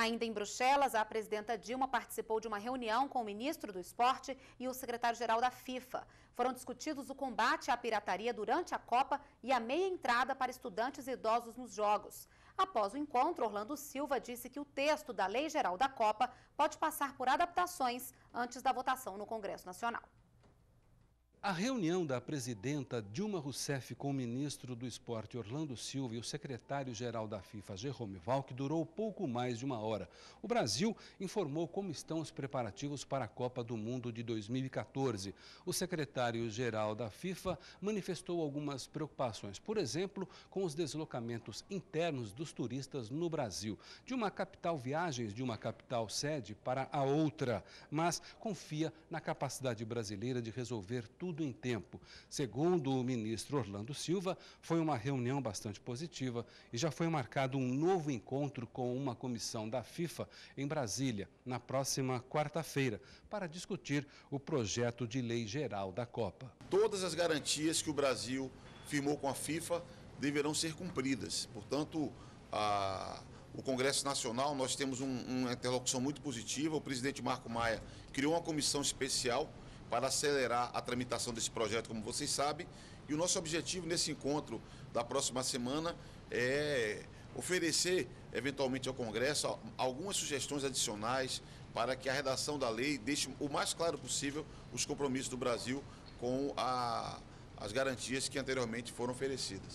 Ainda em Bruxelas, a presidenta Dilma participou de uma reunião com o ministro do Esporte e o secretário-geral da FIFA. Foram discutidos o combate à pirataria durante a Copa e a meia entrada para estudantes e idosos nos Jogos. Após o encontro, Orlando Silva disse que o texto da Lei Geral da Copa pode passar por adaptações antes da votação no Congresso Nacional. A reunião da presidenta Dilma Rousseff com o ministro do Esporte Orlando Silva e o secretário-geral da FIFA, Jerome Valcke, durou pouco mais de uma hora. O Brasil informou como estão os preparativos para a Copa do Mundo de 2014. O secretário-geral da FIFA manifestou algumas preocupações, por exemplo, com os deslocamentos internos dos turistas no Brasil, de uma capital sede para a outra, mas confia na capacidade brasileira de resolver tudo em tempo. Segundo o ministro Orlando Silva, foi uma reunião bastante positiva e já foi marcado um novo encontro com uma comissão da FIFA em Brasília, na próxima quarta-feira, para discutir o projeto de lei geral da Copa. Todas as garantias que o Brasil firmou com a FIFA deverão ser cumpridas. Portanto, o Congresso Nacional, nós temos uma interlocução muito positiva. O presidente Marco Maia criou uma comissão especial para acelerar a tramitação desse projeto, como vocês sabem. E o nosso objetivo nesse encontro da próxima semana é oferecer, eventualmente, ao Congresso algumas sugestões adicionais para que a redação da lei deixe o mais claro possível os compromissos do Brasil com as garantias que anteriormente foram oferecidas.